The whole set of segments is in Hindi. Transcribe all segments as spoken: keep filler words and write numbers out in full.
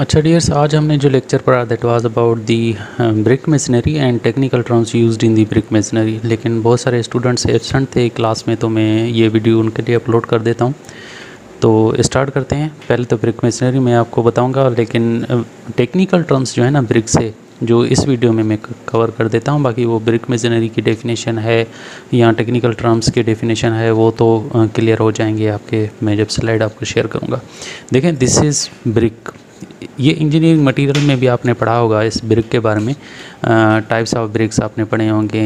अच्छा डियर्स, आज हमने जो लेक्चर पढ़ा that was about the brick machinery and technical terms used in the brick machinery. लेकिन बहुत सारे स्टूडेंट्स एब्सेंट थे क्लास में, तो मैं ये वीडियो उनके लिए अपलोड कर देता हूँ। तो स्टार्ट करते हैं। पहले तो ब्रिक मशीनरी मैं आपको बताऊँगा, लेकिन टेक्निकल टर्म्स जो है ना ब्रिक से, जो इस वीडियो में मैं कवर कर देता हूँ। बाकी वो ब्रिक मशीनरी की डेफिनेशन है या टेक्निकल टर्म्स की डेफिनेशन है, वो तो क्लियर हो जाएंगे आपके, मैं जब स्लाइड आपको शेयर करूँगा। देखें, दिस इज़ ब्रिक। ये इंजीनियरिंग मटेरियल में भी आपने पढ़ा होगा इस ब्रिक के बारे में। टाइप्स ऑफ ब्रिक्स आपने पढ़े होंगे,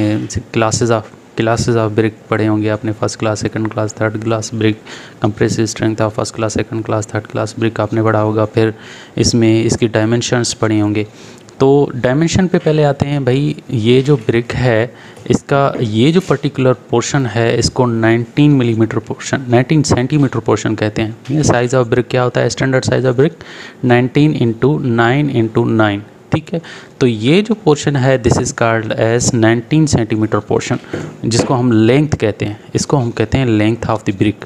classes of classes of brick पढ़े होंगे आपने। First class, second class, third class brick, compressive strength of first class, second class, third class brick आपने पढ़ा होगा। फिर इसमें इसकी डायमेंशंस पढ़े होंगे। तो डायमेंशन पे पहले आते हैं। भाई, ये जो ब्रिक है इसका ये जो पर्टिकुलर पोर्शन है इसको उन्नीस मिलीमीटर पोर्शन, उन्नीस सेंटीमीटर पोर्शन कहते हैं। साइज़ ऑफ ब्रिक क्या होता है? स्टैंडर्ड साइज़ ऑफ ब्रिक उन्नीस इंटू नाइन इंटू नाइन, ठीक है। तो ये जो पोर्शन है दिस इज़ कॉल्ड एज उन्नीस सेंटीमीटर पोर्शन, जिसको हम लेंथ कहते हैं। इसको हम कहते हैं लेंथ ऑफ द ब्रिक।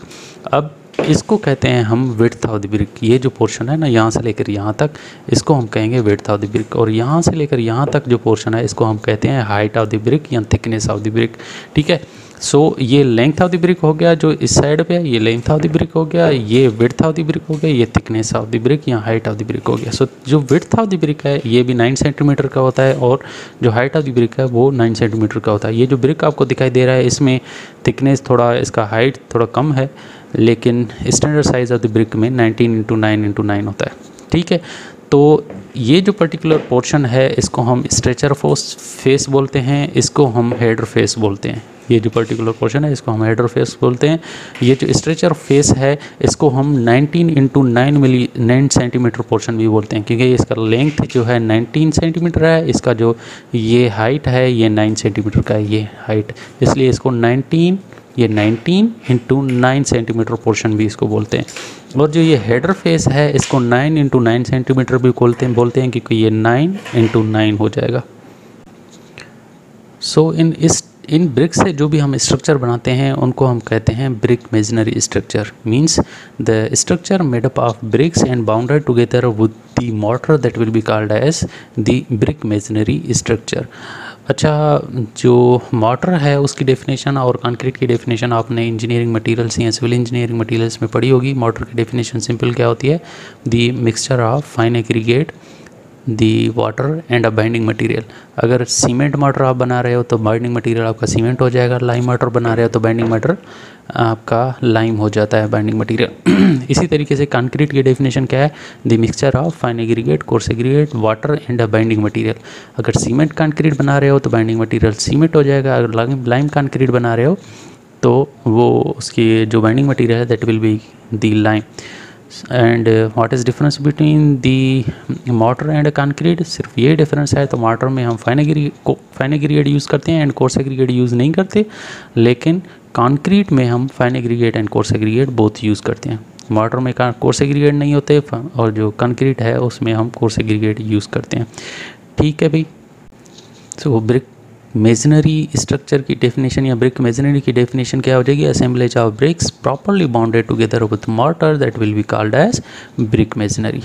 अब इसको कहते हैं हम विड्थ ऑफ द ब्रिक। ये जो पोर्शन है ना, यहाँ से लेकर यहाँ तक, इसको हम कहेंगे विड्थ ऑफ द ब्रिक। और यहाँ से लेकर यहाँ तक जो पोर्शन है इसको हम कहते हैं हाइट ऑफ द ब्रिक या थिकनेस ऑफ द ब्रिक, ठीक है। सो so, ये लेंथ ऑफ द ब्रिक हो गया जो इस साइड पे है, ये लेंथ ऑफ द ब्रिक हो गया, ये विड्थ ऑफ द ब्रिक हो गया, ये थिकनेस ऑफ द ब्रिक या हाइट ऑफ द ब्रिक हो गया। सो so, जो विड्थ ऑफ द ब्रिक है ये भी नाइन सेंटीमीटर का होता है, और जो हाइट ऑफ द ब्रिक है वो नाइन सेंटीमीटर का होता है। ये जो ब्रिक आपको दिखाई दे रहा है इसमें थिकनेस थोड़ा, इसका हाइट थोड़ा कम है, लेकिन standard size of the brick में उन्नीस इंटू नाइन इंटू नाइन होता है, ठीक है। तो ये जो पर्टिकुलर पोर्शन है इसको हम स्ट्रेचर फोर्स फेस बोलते हैं, इसको हम हेडर फेस बोलते हैं। ये जो पर्टिकुलर पोर्शन है इसको हम हेडर फेस बोलते हैं। ये जो स्ट्रेचर फेस है इसको हम उन्नीस into nine milli nine centimetre portion भी बोलते हैं, क्योंकि इसका लेंथ जो है उन्नीस सेंटीमीटर है, इसका जो ये हाइट है ये नौ सेंटीमीटर का है, ये हाइट, इसलिए इसको उन्नीस ये उन्नीस इंटू नाइन सेंटीमीटर पोर्शन भी इसको बोलते हैं। और जो ये हेडर फेस है इसको नौ इंटू नाइन सेंटीमीटर भी बोलते हैं बोलते हैं क्योंकि ये नौ इंटू नाइन हो जाएगा। सो so, इन इस इन ब्रिक से जो भी हम स्ट्रक्चर बनाते हैं उनको हम कहते हैं brick masonry structure. Means the structure made up of bricks and bounded together with the mortar that will be called as the brick masonry structure. अच्छा, जो मॉर्टर है उसकी डेफिनेशन और कंक्रीट की डेफिनेशन आपने इंजीनियरिंग मटेरियल्स या सिविल इंजीनियरिंग मटेरियल्स में पढ़ी होगी। मॉर्टर की डेफिनेशन सिंपल क्या होती है? The mixture of fine aggregate, the water and a binding material. अगर सीमेंट मॉर्टर आप बना रहे हो तो बाइंडिंग मटेरियल आपका सीमेंट हो जाएगा, लाइम मॉर्टर बना रहे हो तो बाइंडिंग मॉर्टर आपका लाइम हो जाता है, बाइंडिंग मटेरियल। इसी तरीके से कंक्रीट की डेफिनेशन क्या है? The mixture of fine aggregate, coarse aggregate, water and a binding material. अगर सीमेंट कंक्रीट बना रहे हो तो बाइंडिंग मटेरियल सीमेंट हो जाएगा, अगर लाइम कंक्रीट बना रहे हो तो वो उसकी जो बाइंडिंग मटेरियल है that will be the lime. And what is difference between the mortar and concrete? सिर्फ ये डिफरेंस है। तो मॉर्टर में हम fine aggre fine aggregate use करते हैं एंड कोर्स एग्रीगेट यूज़ नहीं करते, लेकिन कंक्रीट में हम fine aggregate and coarse aggregate both use करते हैं। मॉर्टर में कोर्स एग्रीगेट नहीं होते और जो कंक्रीट है उसमें हम कोर्स एग्रीगेट यूज़ करते हैं, ठीक है भाई। सो ब्रिक मेसनरी स्ट्रक्चर की डेफिनेशन या ब्रिक मेसनरी की डेफिनेशन क्या हो जाएगी? Assemblage of bricks properly bounded together with mortar that will be called as brick masonry.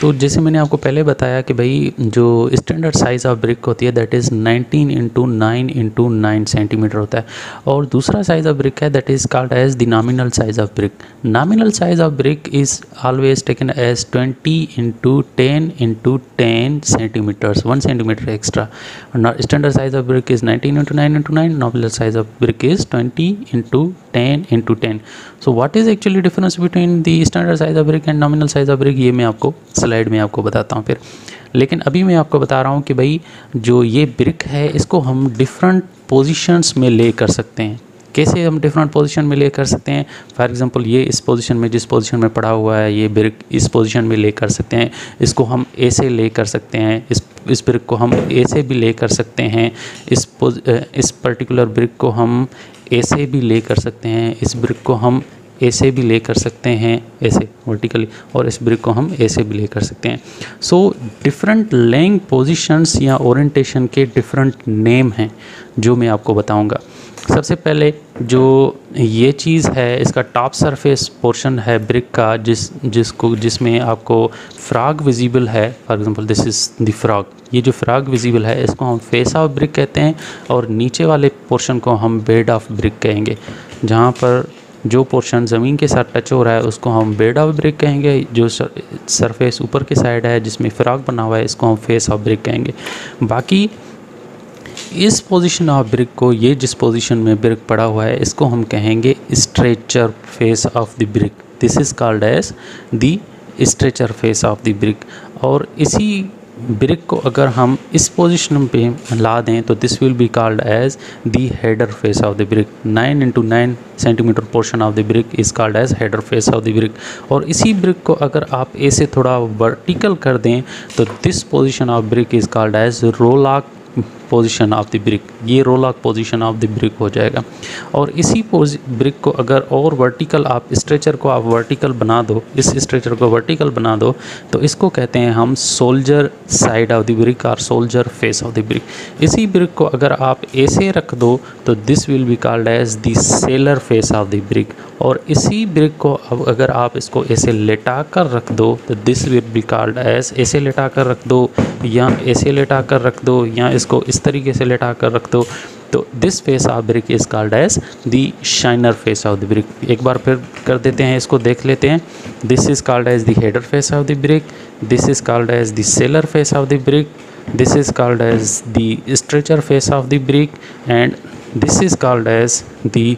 तो जैसे मैंने आपको पहले बताया कि भाई जो स्टैंडर्ड साइज़ ऑफ ब्रिक होती है दैट इज़ उन्नीस into nine into nine centimetre होता है, और दूसरा साइज़ ऑफ ब्रिक है that is called as the nominal size of brick. Nominal size of brick is always taken as twenty into ten into ten centimetres, one centimetre extra. Standard size of brick is nineteen into nine into nine, nominal size of brick is twenty into ten into ten. So what is actually difference between the standard size of brick and nominal size of brick, ये मैं आपको स्लाइड में आपको बताता हूँ फिर। लेकिन अभी मैं आपको बता रहा हूँ कि भाई जो ये ब्रिक है इसको हम डिफरेंट पोजीशंस में ले कर सकते हैं। कैसे हम डिफरेंट पोजीशन में ले कर सकते हैं? फॉर एग्जांपल, ये इस पोजीशन में, जिस पोजीशन में पड़ा हुआ है ये ब्रिक, इस पोजीशन में ले कर सकते हैं। इसको हम ऐसे ले कर सकते हैं, इस इस ब्रिक को हम ऐसे भी ले कर सकते हैं, इस इस पर्टिकुलर ब्रिक को हम ऐसे भी ले कर सकते हैं, इस ब्रिक को हम ऐसे भी ले कर सकते हैं, ऐसे वर्टिकली, और इस ब्रिक को हम ऐसे भी ले कर सकते हैं। सो डिफरेंट लेंग पोजीशंस या ओरिएंटेशन के डिफरेंट नेम हैं जो मैं आपको बताऊंगा। सबसे पहले जो ये चीज़ है इसका टॉप सरफेस पोर्शन है ब्रिक का, जिस जिसको जिसमें आपको फ्रॉग विजिबल है। For example this is the frog, ये जो फ्रॉग विजिबल है इसको हम फेस ऑफ ब्रिक कहते हैं और नीचे वाले पोर्शन को हम बेड ऑफ ब्रिक कहेंगे। जहाँ पर जो पोर्शन ज़मीन के साथ टच हो रहा है उसको हम बेड ऑफ ब्रिक कहेंगे, जो सरफेस ऊपर की साइड है जिसमें फ्रॉग बना हुआ है इसको हम फेस ऑफ ब्रिक कहेंगे। बाकी इस पोजीशन ऑफ ब्रिक को, ये जिस पोजीशन में ब्रिक पड़ा हुआ है इसको हम कहेंगे stretcher face of the brick. This is called as the stretcher face of the brick. और इसी ब्रिक को अगर हम इस पोजीशन पे ला दें तो this will be called as the header face of the brick. Nine into nine centimetre portion of the brick is called as header face of the brick. और इसी ब्रिक को अगर आप ऐसे थोड़ा वर्टिकल कर दें तो this position of brick is called as rowlock position of the brick. ये rowlock position of the brick हो जाएगा। और इसी ब्रिक को अगर और वर्टिकल, आप स्ट्रेचर को आप वर्टिकल बना दो, इस स्ट्रेचर को वर्टिकल बना दो तो इसको कहते हैं हम soldier side of the brick और soldier face of the brick. इसी ब्रिक को अगर आप ऐसे रख दो तो this will be called as the sailor face of the brick. और इसी ब्रिक को अब अगर आप इसको ऐसे लेटा कर रख दो तो this will be called as, ऐसे लेटा कर रख दो या ऐसे लेटा कर रख दो या इसको इस तरीके से लेटा कर रख दो तो this face of brick is called as the shiner face of the brick. एक बार फिर कर देते हैं, इसको देख लेते हैं। This is called as the header face of the brick, this is called as the sailor face of the brick, this is called as the stretcher face of the brick and this is called as the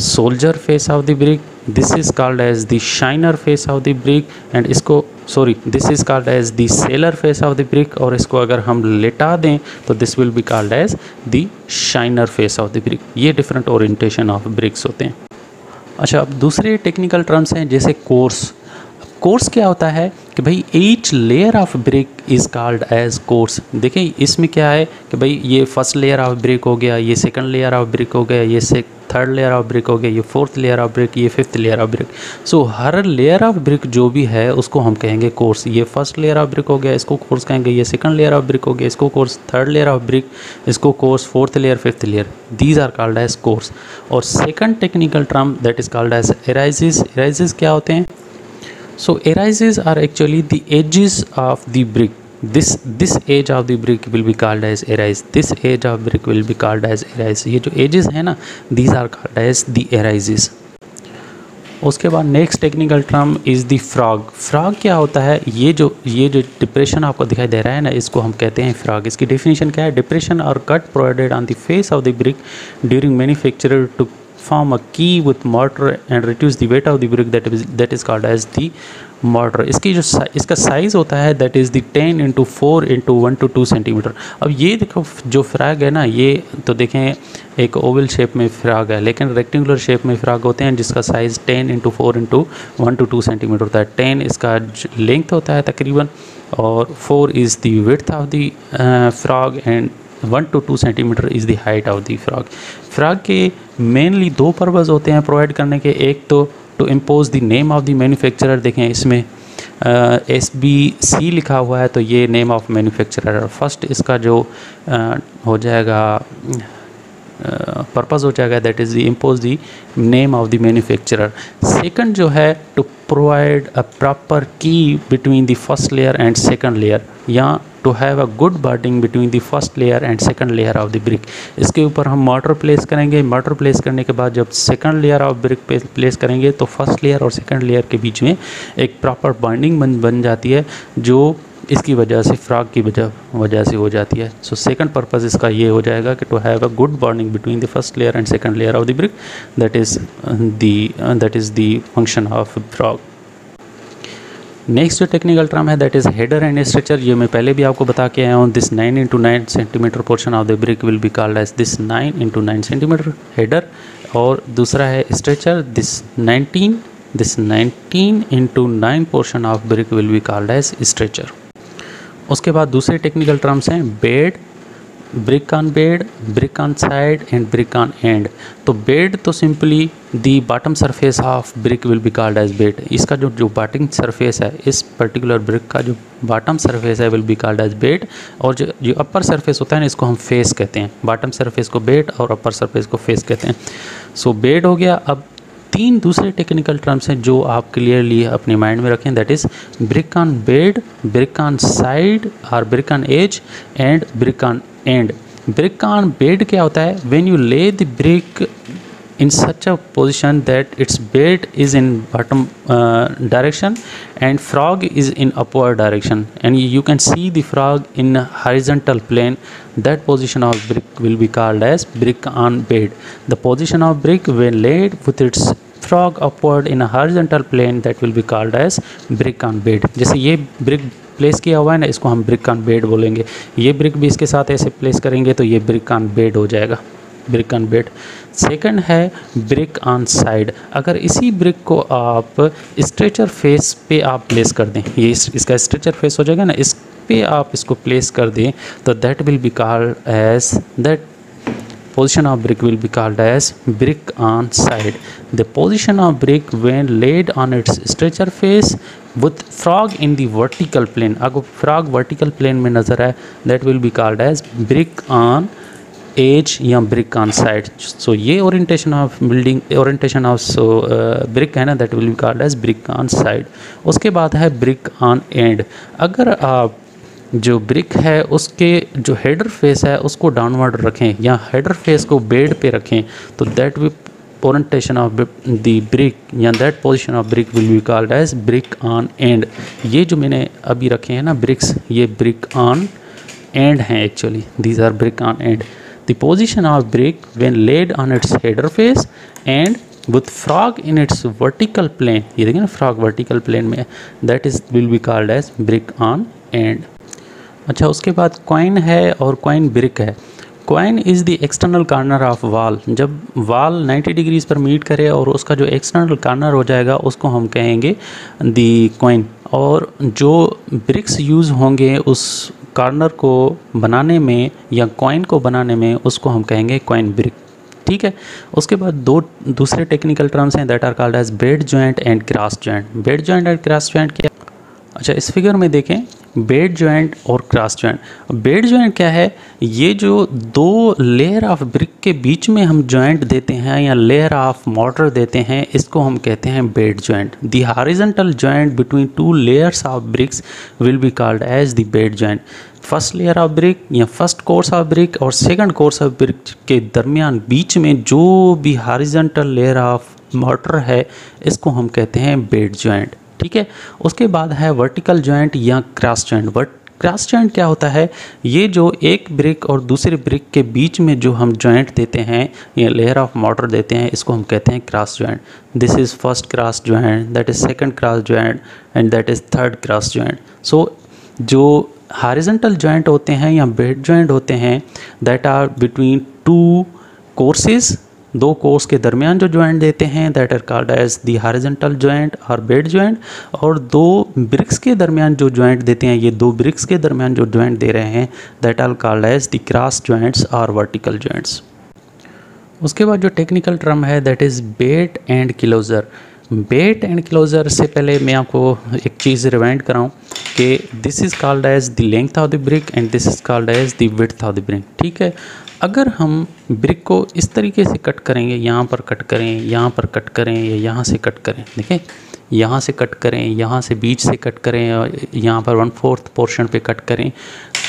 soldier face of the brick. This is called as the shiner face of the brick and इसको sorry this is called as the sailor face of the brick. और इसको अगर हम लेटा दें तो this will be called as the shiner face of the brick. ये डिफरेंट ओरिएंटेशन ऑफ ब्रिक्स होते हैं। अच्छा, अब दूसरे टेक्निकल टर्म्स हैं जैसे कोर्स। कोर्स क्या होता है कि भाई each layer of brick is called as course. देखें इसमें क्या है कि भाई ये फर्स्ट लेयर ऑफ ब्रिक हो गया, ये सेकंड लेयर ऑफ ब्रिक हो गया, ये से थर्ड लेयर ऑफ ब्रिक हो गया, ये फोर्थ लेयर ऑफ ब्रिक, ये fifth layer of brick. So हर लेयर ऑफ ब्रिक जो भी है उसको हम कहेंगे कोर्स। ये फर्स्ट लेयर ऑफ ब्रिक हो गया, इसको कोर्स कहेंगे, ये सेकंड लेयर ऑफ ब्रिक हो गया, इसको course, third layer of brick इसको course, fourth layer, fifth layer, these are called as course. और second technical term that is called as एराइजिस। एराइजिस क्या होते हैं? So arises are actually the edges of the brick. This this edge of the brick will be called as arise. This edge of brick will be called as arise. ये जो edges है ना, these are called as the arises. उसके बाद next technical term is the frog. Frog क्या होता है? ये जो ये जो डिप्रेशन आपको दिखाई दे रहा है ना, इसको हम कहते हैं फ्रॉग। इसकी डेफिनेशन क्या है? डिप्रेशन और cut provided on the face of the brick during manufacture to form a key with mortar and reduce the weight of the brick that is that is called as the mortar। इसकी जो इसका साइज़ होता है that is the ten into four into one to two centimetre. अब ये देखो जो फ्रॉग है ना, ये तो देखें एक ओवल शेप में फ्रॉग है, लेकिन रेक्टेंगुलर शेप में फ्रॉग होते हैं जिसका size ten into four into one to two centimetre होता है। टेन इसका लेंथ होता है तकरीबन, और four is the width of the frog and one to two centimetre is the height of the frog. Frog के मेनली दो पर्पज़ होते हैं प्रोवाइड करने के। एक तो to impose the name of the manufacturer. देखें इसमें एस बी सी लिखा हुआ है तो ये नेम ऑफ मैन्युफैक्चरर। फर्स्ट इसका जो uh, हो जाएगा पर्पज़ हो जाएगा that is the impose the name of the manufacturer. Second जो है to provide a proper key between the first layer and second layer, या to have a good bonding between the first layer and second layer of the brick. इसके ऊपर हम मोटर प्लेस करेंगे। मोटर प्लेस करने के बाद जब सेकंड लेयर ऑफ ब्रिक पे प्लेस करेंगे तो फर्स्ट लेयर और सेकंड लेयर के बीच में एक प्रॉपर बॉन्डिंग बन बन जाती है, जो इसकी वजह से फ्रॉग की वजह वजह से हो जाती है। सो सेकंड पर्पज़ इसका ये हो जाएगा कि to have a good bonding between the first layer and second layer of the brick, that is the that is the function of frog. Next जो टेक्निकल टर्म है that is header and stretcher. ये मैं पहले भी आपको बता के आया हूँ। This nine into nine centimetre portion of the brick will be called as this nine into nine centimetre header. और दूसरा है stretcher, this nineteen this nineteen into nine portion of brick will be called as stretcher. उसके बाद दूसरे टेक्निकल टर्म्स हैं bed brick on bed, brick on side and brick on end. तो bed तो simply the bottom surface of brick will be called as bed. इसका जो जो bottom surface है, इस particular brick का जो bottom surface है will be called as bed. और जो जो upper surface होता है ना, इसको हम face कहते हैं. Bottom surface को bed और upper surface को face कहते हैं. So bed हो गया. अब तीन दूसरे टेक्निकल टर्म्स हैं जो आप क्लियरली अपने माइंड में रखें, that is brick on bed, brick on side और brick on edge and brick on end. Brick on bed क्या होता है? When you lay the brick in such a position that its bed is in bottom direction and frog is in upward direction and you can see the frog in horizontal plane. That position of brick will be called as brick on bed. The position of brick when laid with its frog upward in a horizontal plane that will be called as brick on bed. जैसे ये brick place किया हुआ है ना, इसको हम brick on bed बोलेंगे. ये brick भी इसके साथ ऐसे place करेंगे तो ये brick on bed हो जाएगा, brick on bed. सेकंड है ब्रिक ऑन साइड. अगर इसी ब्रिक को आप स्ट्रेचर फेस पे आप प्लेस कर दें, ये इस, इसका स्ट्रेचर फेस हो जाएगा ना, इस पे आप इसको प्लेस कर दें तो that will be called as that position of brick will be called as brick on side. The position of brick when laid on its stretcher face with frog in the vertical plane, अगर फ्रॉग वर्टिकल प्लेन में नजर आए that will be called as brick on edge या ब्रिक ऑन साइड. सो ये orientation of building, orientation of brick है ना, that will be called as brick on side. उसके बाद है ब्रिक ऑन एंड. अगर आप जो ब्रिक है उसके जो हेडर फेस है उसको डाउनवर्ड रखें या हेडर फेस को बेड पे रखें तो that will orientation of the brick या that position of brick will be called as brick on end. ये जो मैंने अभी रखे हैं ना ब्रिक्स, ये ब्रिक ऑन एंड हैं actually, these are brick on end. The position of brick when laid on its header face and with frog in its vertical plane, ये देखिए ना frog vertical plane में, that is will be called as brick on end. अच्छा, उसके बाद क्वाइन है और क्वाइन ब्रिक है. Quoin is the external corner of wall. जब वाल नाइन्टी डिग्रीज पर मीट करे और उसका जो एक्सटर्नल कार्नर हो जाएगा उसको हम कहेंगे दी क्वाइन. और जो ब्रिक्स यूज़ होंगे उस कार्नर को बनाने में या क्वाइन को बनाने में उसको हम कहेंगे क्वाइन ब्रिक. ठीक है. उसके बाद दो दूसरे टेक्निकल टर्म्स हैं that are called as bed joint and cross joint. Bed joint and cross joint क्या? अच्छा, इस फिगर में देखें बेड जॉइंट और ग्रास जॉइंट. बेड जॉइंट क्या है? ये जो दो लेयर ऑफ ब्रिक के बीच में हम जॉइंट देते हैं या लेयर ऑफ मोर्टर देते हैं, इसको हम कहते हैं bed joint. The horizontal joint between two layers of bricks will be called as the bed joint. First layer of brick या फर्स्ट कोर्स ऑफ ब्रिक और सेकंड कोर्स ऑफ ब्रिक के दरमियान बीच में जो भी हॉरिजॉन्टल लेयर ऑफ मोर्टर है इसको हम कहते हैं बेड जॉइंट. ठीक है. उसके बाद है वर्टिकल जॉइंट या cross joint. But cross joint क्या होता है? ये जो एक ब्रिक और दूसरे ब्रिक के बीच में जो हम जॉइंट देते हैं या लेयर ऑफ मोर्टर देते हैं इसको हम कहते हैं cross joint. This is first cross joint, that is second cross joint and that is third cross joint. So जो हॉरिजॉन्टल जॉइंट होते हैं या बेड जॉइंट होते हैं that are between two courses, दो कोर्स के दरमियान जो जॉइंट देते हैं that are called as the horizontal joint और बेड जॉइंट. और दो ब्रिक्स के दरमियान जो जॉइंट देते हैं, ये दो ब्रिक्स के दरमियान जो जॉइंट दे रहे हैं that are called as the cross joints और वर्टिकल जॉइंट्स. उसके बाद जो टेक्निकल टर्म है that is bat and closure. Bat and closure से पहले मैं आपको एक चीज़ रिमाइंड कराऊँ कि this is called as the length of the brick and this is called as the width of the brick. ठीक है. अगर हम ब्रिक को इस तरीके से कट करेंगे, यहाँ पर कट करें, यहाँ पर कट करें या यहाँ से कट करें, देखें यहाँ से कट करें, यहाँ से बीच से कट करें और यहाँ पर वन फोर्थ पोर्शन पे कट करें,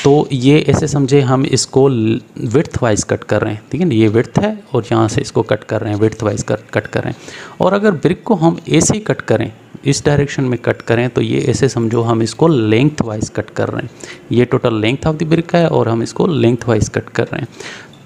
तो ये ऐसे समझे हम इसको विड्थ वाइज कट कर रहे हैं. ठीक है ना, ये विड्थ है और यहाँ से इसको कट कर रहे हैं, विड्थ वाइज कट कर रहे हैं. और अगर ब्रिक को हम ऐसे कट करें, इस डायरेक्शन में कट करें, तो ये ऐसे समझो हम इसको लेंथ वाइज कट कर रहे हैं. ये total length of the brick है और हम इसको लेंथ वाइज कट कर रहे हैं.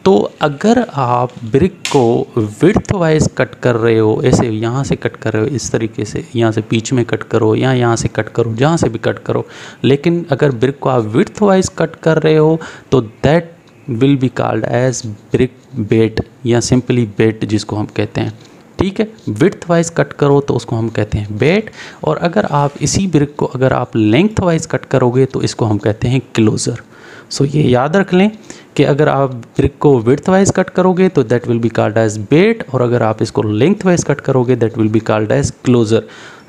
तो अगर आप ब्रिक को विड्थ वाइज कट कर रहे हो, ऐसे यहाँ से कट कर रहे हो इस तरीके से, यहाँ से बीच में कट करो या यहाँ से कट करो, जहाँ से भी कट करो, लेकिन अगर ब्रिक को आप विड्थ वाइज कट कर रहे हो तो that will be called as brick bat या सिंपली बेट जिसको हम कहते हैं. ठीक है. विड्थ वाइज कट करो तो उसको हम कहते हैं बेट. और अगर आप इसी ब्रिक को अगर आप लेंथ वाइज कट करोगे तो इसको हम कहते हैं क्लोज़र. सो ये याद रख लें कि अगर आप ब्रिक को विड्थ वाइज कट करोगे तो that will be called as bat, और अगर आप इसको लेंथ वाइज कट करोगे that will be called as closure.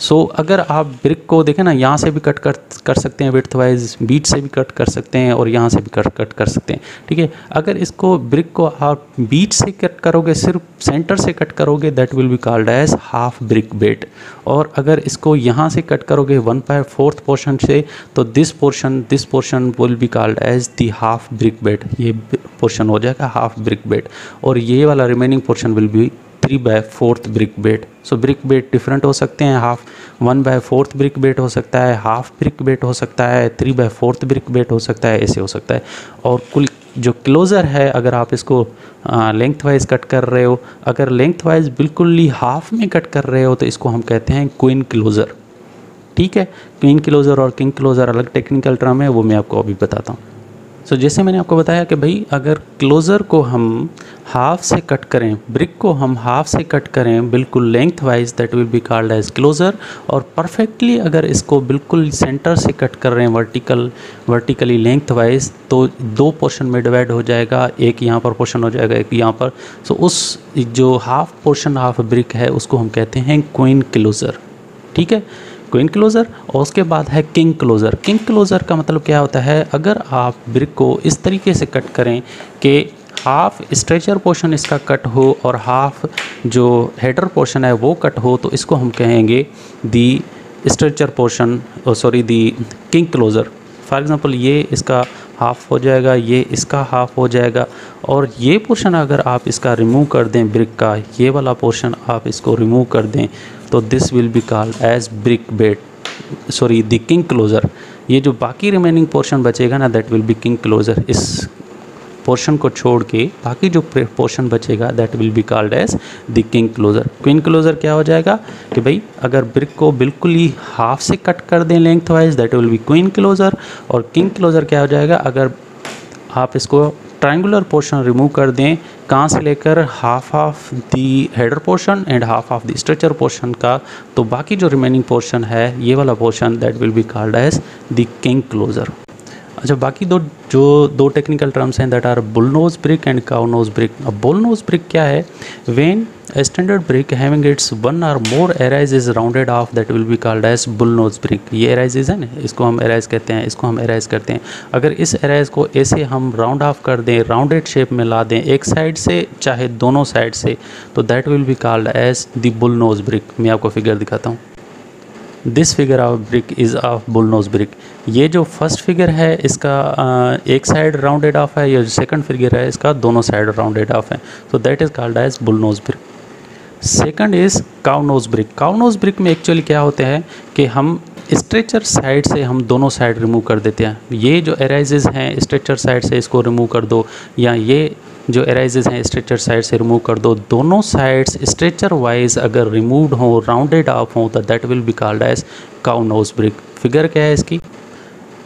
So अगर आप ब्रिक को देखें ना, यहाँ से भी कट कर कर सकते हैं विड्थ वाइज, बीट से भी कट कर सकते हैं और यहाँ से भी कट कट कर सकते हैं, ठीक है। अगर इसको ब्रिक को आप बीट से कट करोगे, सिर्फ सेंटर से कट करोगे that will be called as half brick bat, और अगर इसको यहाँ से कट करोगे वन बाय फोर्थ पोर्शन से तो this portion this portion will be called as the half brick bat, ये पोर्शन हो जाएगा हाफ ब्रिक बेट, और ये वाला remaining portion will be three by fourth brick bat. So brick bat different हो सकते हैं, half one by fourth brick bat हो सकता है, हाफ ब्रिक बेट हो सकता है, three by fourth brick bat हो सकता है, ऐसे हो सकता है। और कुल जो क्लोज़र है, अगर आप इसको लेंथ वाइज कट कर रहे हो, अगर लेंथ वाइज बिल्कुल ही हाफ में कट कर रहे हो तो इसको हम कहते हैं क्वीन क्लोज़र, ठीक है। क्वीन क्लोज़र और किंग क्लोज़र अलग टेक्निकल टर्म है, वो मैं आपको अभी बताता हूँ। सो so, जैसे मैंने आपको बताया कि भाई अगर क्लोज़र को हम हाफ से कट करें, ब्रिक को हम हाफ से कट करें बिल्कुल length wise that will be called as closure, और परफेक्टली अगर इसको बिल्कुल सेंटर से कट कर रहे हैं वर्टिकल वर्टिकली लेंथ वाइज तो दो पोर्शन में डिवाइड हो जाएगा, एक यहाँ पर पोर्शन हो जाएगा, एक यहाँ पर। सो so, उस जो हाफ पोर्शन हाफ ब्रिक है उसको हम कहते हैं क्वीन क्लोज़र, ठीक है, क्वीन क्लोज़र। और उसके बाद है किंग क्लोज़र। किंग क्लोज़र का मतलब क्या होता है, अगर आप ब्रिक को इस तरीके से कट करें कि हाफ स्ट्रेचर पोर्शन इसका कट हो और हाफ जो हेडर पोर्शन है वो कट हो, तो इसको हम कहेंगे the stretcher portion, sorry the king closure. For example ये इसका हाफ हो जाएगा, ये इसका हाफ हो जाएगा, और ये पोर्शन अगर आप इसका रिमूव कर दें ब्रिक का, ये वाला पोर्शन आप इसको रिमूव कर दें तो this will be called as brick bat, sorry the king closure. ये जो बाकी रिमेनिंग पोर्शन बचेगा ना that will be king closure. इस पोर्शन को छोड़ के बाकी जो पोर्शन बचेगा that will be called as the king closure. Queen closure क्या हो जाएगा कि भाई अगर ब्रिक को बिल्कुल ही हाफ से कट कर दें length wise that will be queen closure, और किंग क्लोज़र क्या हो जाएगा, अगर आप इसको ट्रायंगुलर पोर्शन रिमूव कर दें कहाँ से लेकर half of the header portion and half of the stretcher portion का, तो बाकी जो रिमेनिंग पोर्शन है ये वाला portion that will be called as the king closure. अच्छा, बाकी दो जो दो टेक्निकल टर्म्स हैं that are bull nose brick and cow nose brick. अब बुल नोज ब्रिक क्या है, when a standard brick having its one or more arrises rounded off that will be called as bull nose brick. ये एराइजेज है ना, इसको हम एराइज कहते हैं, इसको हम एराइज करते हैं। अगर इस एराइज को ऐसे हम राउंड ऑफ कर दें, राउंडेड शेप में ला दें एक साइड से चाहे दोनों साइड से, तो that will be called as the bull nose brick. मैं आपको फिगर दिखाता हूँ, this figure of brick is of bull nose brick. ये जो फर्स्ट फिगर है इसका एक साइड राउंडेड ऑफ है, ये जो सेकंड फिगर है इसका दोनों साइड राउंडेड ऑफ है, so that is called as bull nose brick. Second is cow nose brick. Cow nose brick में एक्चुअली क्या होता है कि हम स्ट्रेचर साइड से हम दोनों साइड रिमूव कर देते हैं। ये जो एराइजेज हैं स्ट्रेचर साइड से इसको रिमूव कर दो, या ये जो एराइजेज हैं स्ट्रेचर साइड से रिमूव कर दो, दोनों साइड्स स्ट्रेचर वाइज अगर रिमूव्ड हो, राउंडेड ऑफ हो, तो that will be called as cow nose brick. Figure क्या है इसकी,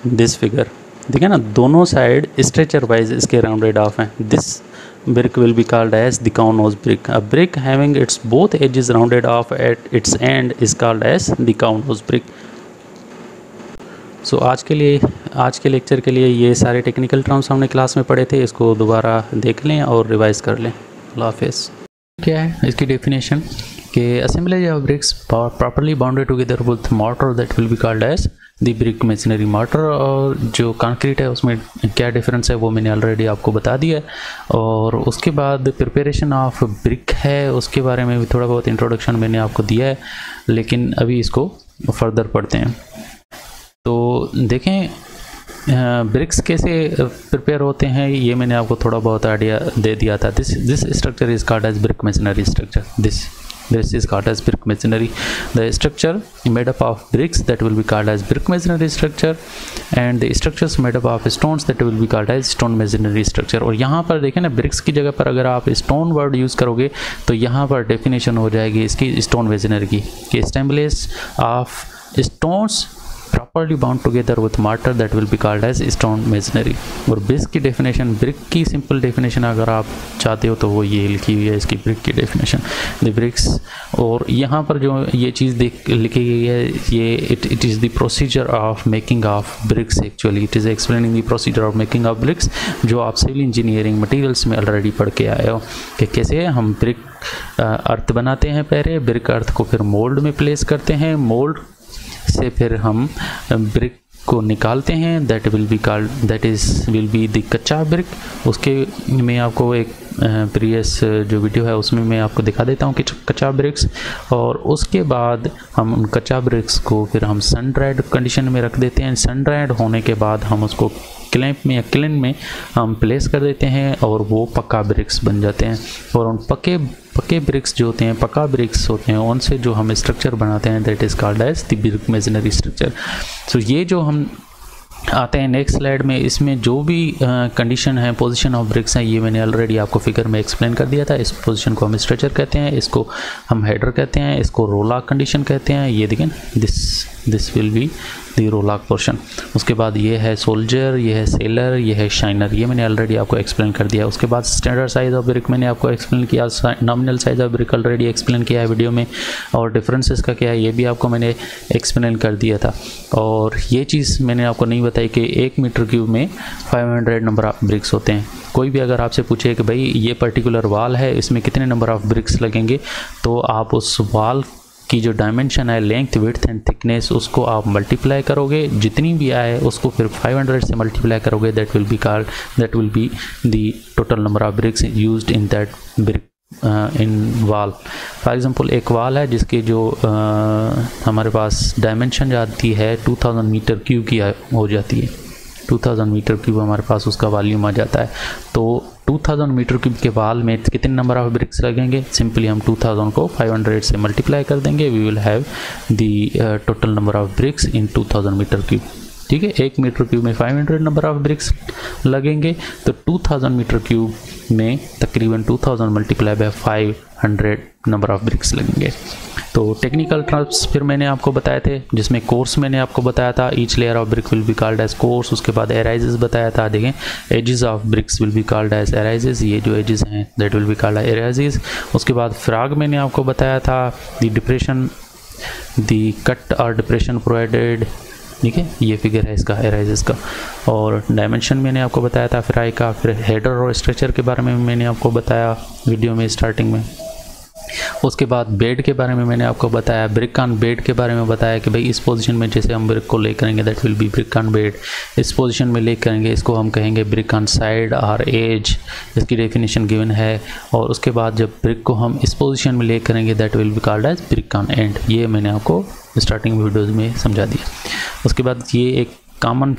दिस फिगर देखिए ना, दोनों साइड स्ट्रेचर वाइज इसके राउंडेड ऑफ हैं, this brick will be called as the cow nose brick. A brick having its both edges rounded off at its end is called as the cow nose brick. So so, आज के लिए आज के लेक्चर के लिए ये सारे टेक्निकल टर्म्स हमने क्लास में पढ़े थे, इसको दोबारा देख लें और रिवाइज़ कर लें। अल्लाह हाफिज़। क्या है इसकी डेफिनेशन कि assemblage of bricks properly bounded together with mortar that will be called as the brick masonry mortar. और जो कंक्रीट है उसमें क्या डिफरेंस है वो मैंने ऑलरेडी आपको बता दिया है, और उसके बाद प्रिपरेशन ऑफ ब्रिक है उसके बारे में भी थोड़ा बहुत इंट्रोडक्शन मैंने आपको दिया है, लेकिन अभी इसको फर्दर पढ़ते हैं। तो देखें ब्रिक्स कैसे प्रिपेयर होते हैं, ये मैंने आपको थोड़ा बहुत आइडिया दे दिया था। This this structure is called as brick masonry structure. This this is called as brick masonry. The structure made up of bricks that will be called as brick masonry structure, and the structures made up of stones that will be called as stone masonry structure. और यहाँ पर देखें ना, ब्रिक्स की जगह पर अगर आप स्टोन वर्ड यूज़ करोगे तो यहाँ पर डेफिनेशन हो जाएगी इसकी स्टोन मेसनरी की, कि assemblage of stones properly bound together with mortar that will be called as stone masonry। और ब्रिक की डेफिनेशन, ब्रिक की सिंपल डेफिनेशन अगर आप चाहते हो तो वो ये लिखी हुई है इसकी ब्रिक की डेफिनेशन, द ब्रिक्स। और यहाँ पर जो ये चीज़ लिखी गई है ये it it is the procedure of making of bricks, actually it is explaining the procedure of making of bricks, जो आप सिविल इंजीनियरिंग मटेरियल्स में ऑलरेडी पढ़ के आए हो कि कैसे हम ब्रिक अर्थ बनाते हैं। पहले ब्रिक अर्थ को फिर मोल्ड में प्लेस करते हैं, मोल्ड से फिर हम ब्रिक को निकालते हैं, that will be called that is will be the कच्चा ब्रिक। उसके मैं आपको एक प्रीवियस जो वीडियो है उसमें मैं आपको दिखा देता हूँ कि कच्चा ब्रिक्स, और उसके बाद हम उन कच्चा ब्रिक्स को फिर हम सन ड्राइड कंडीशन में रख देते हैं। सन ड्राइड होने के बाद हम उसको क्लैंप में या क्लिन में हम प्लेस कर देते हैं और वो पक्का ब्रिक्स बन जाते हैं। और उन पके पके ब्रिक्स जो होते हैं, पक्का ब्रिक्स होते हैं, उनसे जो हम स्ट्रक्चर बनाते हैं that is called as the brick masonry structure. So ये जो हम आते हैं नेक्स्ट स्लाइड में, इसमें जो भी कंडीशन है पोजीशन ऑफ ब्रिक्स हैं ये मैंने ऑलरेडी आपको फिगर में एक्सप्लेन कर दिया था। इस पोजीशन को हम स्ट्रेचर कहते हैं, इसको हम हेडर कहते हैं, इसको रोलॉक कंडीशन कहते हैं। ये देखें, this this will be the rowlock portion. उसके बाद ये है सोल्जर, ये है सेलर, ये है शाइनर, ये मैंने ऑलरेडी आपको एक्सप्लेन कर दिया। उसके बाद स्टैंडर्ड साइज़ ऑफ ब्रिक मैंने आपको एक्सप्लेन किया, nominal size of brick already explain किया है वीडियो में, और डिफरेंसेस का क्या है ये भी आपको मैंने एक्सप्लेन कर दिया था। और ये चीज़ मैंने आपको नहीं बताई कि एक मीटर क्यूब में पाँच सौ नंबर ऑफ ब्रिक्स होते हैं। कोई भी अगर आपसे पूछे कि भाई ये पर्टिकुलर वाल है इसमें कितने नंबर ऑफ ब्रिक्स लगेंगे, तो आप उस वाल की जो डायमेंशन है लेंथ विड्थ एंड थिकनेस उसको आप मल्टीप्लाई करोगे, जितनी भी आए उसको फिर पाँच सौ से मल्टीप्लाई करोगे, that will be called that will be the total number of bricks used in that brick in wall. For example एक वाल है जिसके जो uh, हमारे पास डायमेंशन जाती है दो हज़ार मीटर क्यूब की हो जाती है, दो हज़ार मीटर क्यूब हमारे पास उसका वॉल्यूम आ जाता है। तो दो हज़ार मीटर क्यूब के वाल में कितने नंबर ऑफ ब्रिक्स लगेंगे, सिंपली हम दो हज़ार को पाँच सौ से मल्टीप्लाई कर देंगे, we will have the total number of bricks in दो हज़ार मीटर क्यूब। ठीक है, एक मीटर क्यूब में पाँच सौ नंबर ऑफ ब्रिक्स लगेंगे तो दो हज़ार मीटर क्यूब में तकरीबन दो हज़ार मल्टीप्लाई बाय पाँच सौ नंबर ऑफ ब्रिक्स लगेंगे। तो टेक्निकल टर्म्स फिर मैंने आपको बताए थे, जिसमें कोर्स मैंने आपको बताया था, each layer of brick will be called as course. उसके बाद एराइजेस बताया था, देखें edges of bricks will be called as arrises, ये जो एजेस हैं that will be called as arrises. उसके बाद फ्राग मैंने आपको बताया था, द डिप्रेशन द कट और डिप्रेशन प्रोवाइडेड, ठीक है, ये फिगर है इसका एराइजेस का। और डायमेंशन मैंने आपको बताया था फ्राई का, फिर हेडर और स्ट्रेचर के बारे में मैंने आपको बताया वीडियो में स्टार्टिंग में। उसके बाद बेड के बारे में मैंने आपको बताया, ब्रिक ऑन बेड के बारे में बताया कि भाई इस पोजीशन में जैसे हम ब्रिक को ले करेंगे that will be brick on bed, इस पोजीशन में ले करेंगे इसको हम कहेंगे ब्रिक ऑन साइड और एज, इसकी डेफिनेशन गिवन है। और उसके बाद जब ब्रिक को हम इस पोजीशन में ले करेंगे that will be called as brick on end, ये मैंने आपको स्टार्टिंग वीडियोज़ में समझा दिया। उसके बाद ये एक कॉमन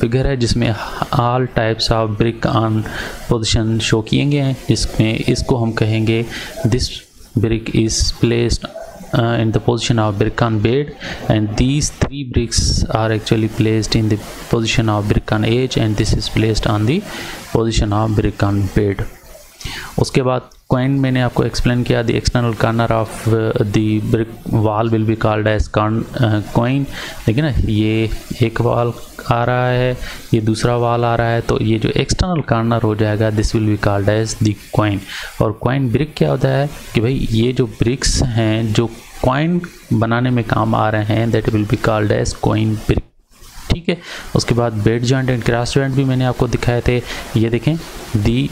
फिगर है जिसमें all types of brick on position show किए गए हैं, जिसमें इसको हम कहेंगे this brick is placed uh, in the position of brick on bed, and these three bricks are actually placed in the position of brick on edge, and this is placed on the position of brick on bed। उसके बाद क्वाइन मैंने आपको एक्सप्लेन किया, the external corner of the brick wall will be called as quoin. देखिए ना, ये एक वॉल आ रहा है, ये दूसरा वॉल आ रहा है, तो ये जो एक्सटर्नल कॉर्नर हो जाएगा this will be called as the quoin. और क्वाइन ब्रिक क्या होता है कि भाई ये जो ब्रिक्स हैं जो क्वाइन बनाने में काम आ रहे हैं that will be called as quoin brick. ठीक है, उसके बाद bed joint and cross joint भी मैंने आपको दिखाए थे। ये देखें, दी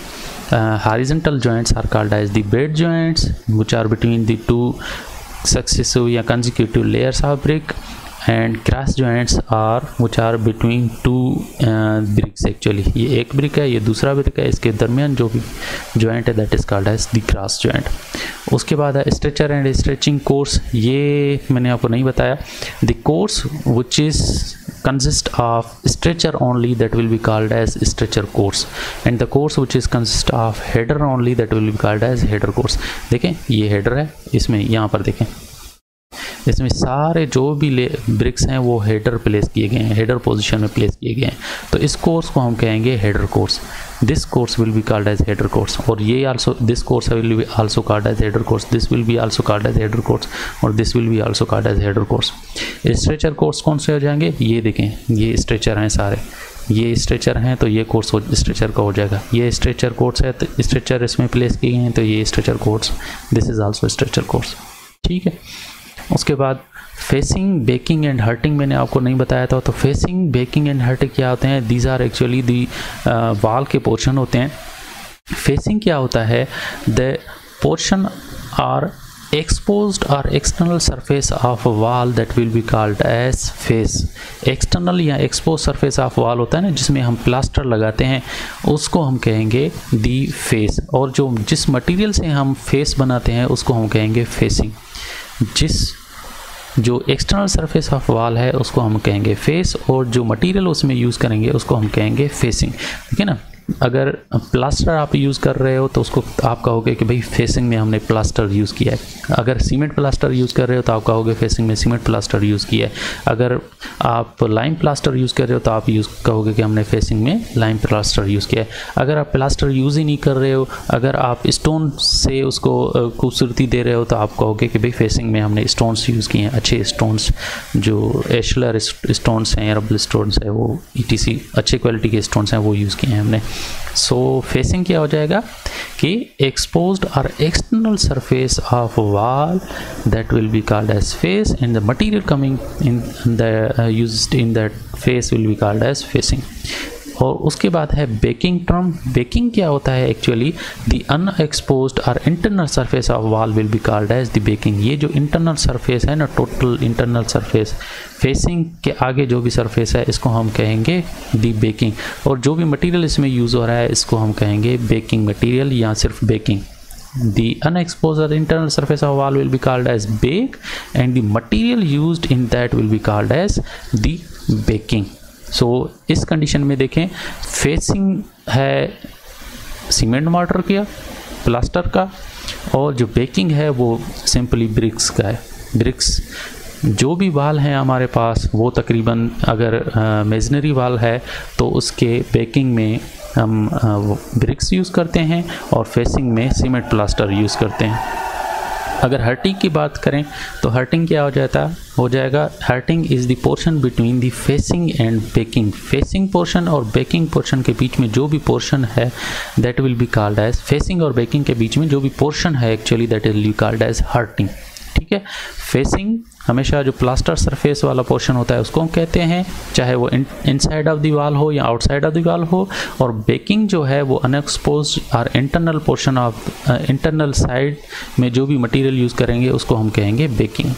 horizontal joints are called as the bed joints, which are between the two successive या consecutive layers of brick, and cross joints are which are between two uh, bricks actually। ये एक ब्रिक है, ये दूसरा ब्रिक है, इसके दरमियान जो भी जॉइंट है that is called as the cross joint. उसके बाद है स्ट्रेचर एंड स्ट्रेचिंग कोर्स, ये मैंने आपको नहीं बताया। The course which is consist of stretcher only that will be called as stretcher course, and the course which is consist of header only that will be called as header course। देखें ये header है, इसमें यहाँ पर देखें इसमें सारे जो भी ब्रिक्स हैं वो हेडर प्लेस किए गए हैं, हेडर पोजीशन में प्लेस किए गए हैं। तो इस कोर्स को हम कहेंगे header course. This course will be called as header course, और ये also this course will be also called as header course, this will be also called as header course, और this will be also called as header course. Stretcher course कौन से हो जाएंगे? ये देखें, ये स्ट्रेचर हैं सारे, ये स्ट्रेचर हैं तो ये कोर्स स्ट्रेचर का हो जाएगा। ये स्ट्रेचर कोर्स है तो स्ट्रेचर इसमें प्लेस किए हैं तो ये stretcher course, this is also stretcher course. ठीक है, उसके बाद फेसिंग, बेकिंग एंड हर्टिंग मैंने आपको नहीं बताया था। तो फेसिंग, बेकिंग एंड हर्टिंग क्या होते हैं? दीज आर एक्चुअली दी वाल के पोर्शन होते हैं। फेसिंग क्या होता है? The portion are exposed or external surface of wall that will be called as face। external या exposed surface of wall होता है ना, जिसमें हम प्लास्टर लगाते हैं, उसको हम कहेंगे the face। और जो जिस मटेरियल से हम face बनाते हैं उसको हम कहेंगे facing। जिस जो एक्सटर्नल सरफेस ऑफ वॉल है उसको हम कहेंगे फेस, और जो मटेरियल उसमें यूज़ करेंगे उसको हम कहेंगे फेसिंग। ठीक है ना, अगर प्लास्टर आप यूज़ कर रहे हो तो उसको आप कहोगे कि भाई फेसिंग में हमने प्लास्टर यूज़ किया है। अगर सीमेंट प्लास्टर यूज़ कर रहे हो तो आप कहोगे फेसिंग में सीमेंट प्लास्टर यूज़ किया है। अगर आप लाइम प्लास्टर यूज़ कर रहे हो तो आप यूज़ कहोगे कि हमने फेसिंग में लाइम प्लास्टर यूज़ किया है। अगर आप प्लास्टर यूज़ ही नहीं कर रहे हो, अगर आप स्टोन से उसको खूबसूरती दे रहे हो तो आप कहोगे कि भाई फेसिंग में हमने स्टोन्स यूज़ किए हैं, अच्छे स्टोन्स, जो एशलर स्टोन्स हैं, रबल स्टोन्स हैं, वो ई टी सी अच्छे क्वालिटी के स्टोन्स हैं, वो यूज़ किए हैं हमने। सो फेसिंग क्या हो जाएगा कि एक्सपोज्ड और external surface of wall that will be called as face, and the material coming in the used in that face will be called as facing. और उसके बाद है बेकिंग टर्म। बेकिंग क्या होता है? एक्चुअली द अनएक्सपोज्ड और internal surface of wall will be called as the baking. ये जो इंटरनल सरफेस है ना, टोटल इंटरनल सरफेस, फेसिंग के आगे जो भी सरफेस है इसको हम कहेंगे द बेकिंग, और जो भी मटेरियल इसमें यूज़ हो रहा है इसको हम कहेंगे बेकिंग मटेरियल या सिर्फ backing. The unexposed or internal surface of wall will be called as bake, and the material used in that will be called as the baking। So so, इस कंडीशन में देखें, फेसिंग है सीमेंट मॉडल का, प्लास्टर का, और जो बेकिंग है वो सिंपली ब्रिक्स का है। ब्रिक्स जो भी वाल हैं हमारे पास वो तकरीबन, अगर मेजनरी वाल है तो उसके बेकिंग में हम ब्रिक्स यूज़ करते हैं और फेसिंग में सीमेंट प्लास्टर यूज़ करते हैं। अगर हर्टिंग की बात करें तो हर्टिंग क्या हो जाता हो जाएगा? Hearting is the portion between the facing and backing. Facing portion और बेकिंग पोर्शन के बीच में जो भी पोर्शन है that will be called as, facing और बेकिंग के बीच में जो भी पोर्शन है actually that will be called as hearting. ठीक है, फेसिंग हमेशा जो प्लास्टर सरफेस वाला पोर्शन होता है उसको हम कहते हैं, चाहे वो इनसाइड ऑफ द वॉल हो या आउटसाइड ऑफ द वॉल हो। और बेकिंग जो है वो अनएक्सपोज्ड और internal portion of internal side में जो भी मटेरियल यूज़ करेंगे उसको हम कहेंगे बेकिंग।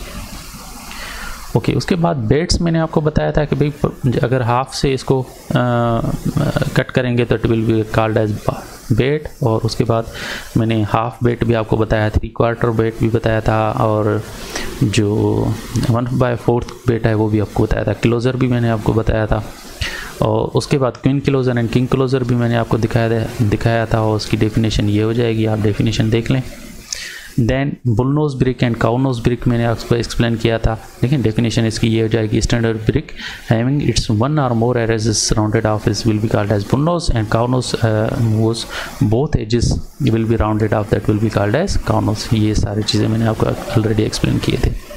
ओके okay, उसके बाद बेट्स मैंने आपको बताया था कि भाई अगर हाफ से इसको आ, कट करेंगे तो it will be called as bat, और उसके बाद मैंने हाफ बेट भी आपको बताया, थ्री क्वार्टर बेट भी बताया था, और जो वन बाय फोर्थ बेट है वो भी आपको बताया था। क्लोज़र भी मैंने आपको बताया था, और उसके बाद queen closer and king closer भी मैंने आपको दिखाया दिखाया था, और उसकी डेफिनेशन ये हो जाएगी, आप डेफिनेशन देख लें। Then bull nose brick and cow nose brick मैंने आपको एक्सप्लेन किया था, लेकिन डेफिनेशन इसकी ये हो जाएगी, standard brick having its one और more एरेजेस rounded off is will be called as bull nose, and cow nose whose both edges will be rounded off that will be called as cow nose. ये सारी चीज़ें मैंने आपको ऑलरेडी एक्सप्लेन किए थे।